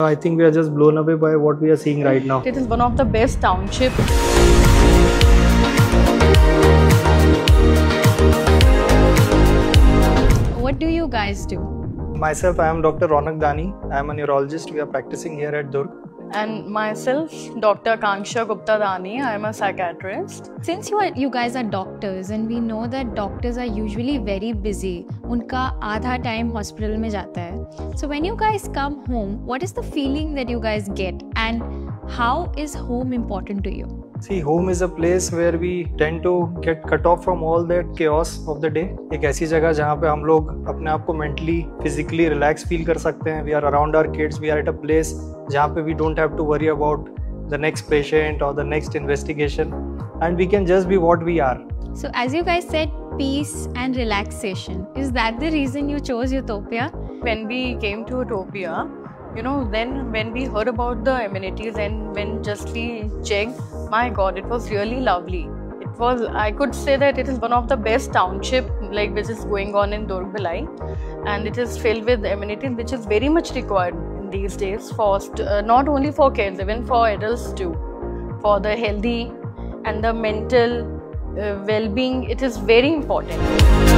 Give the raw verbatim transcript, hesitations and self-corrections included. I think we are just blown away by what we are seeing right now. It is one of the best township. What do you guys do? Myself, I am Doctor Raunak Dani. I am a neurologist. We are practicing here at Durg. And myself, Doctor Akanksha Dani. I am a psychiatrist. Since you are, you guys are doctors, and we know that doctors are usually very busy. Unka आधा time hospital में जाता है. So when you guys come home, what is the feeling that you guys get, and how is home important to you? See, home is a place where we tend to get cut off from all that chaos of the day. एक ऐसी जगह जहाँ पे हम लोग अपने आप को mentally, physically relax feel कर सकते हैं. We are around our kids. We are at a place जहाँ पे we don't have to worry about the next patient or the next investigation, and we can just be what we are. So, as you guys said, peace and relaxation. Is that the reason you chose Utopia? When we came to Utopia, you know, then when we heard about the amenities and when just we checked, my God, it was really lovely. It was, I could say that it is one of the best township like which is going on in Durg-bilai, and it is filled with amenities which is very much required in these days for uh, not only for kids, even for adults too, for the healthy and the mental uh, well-being. It is very important.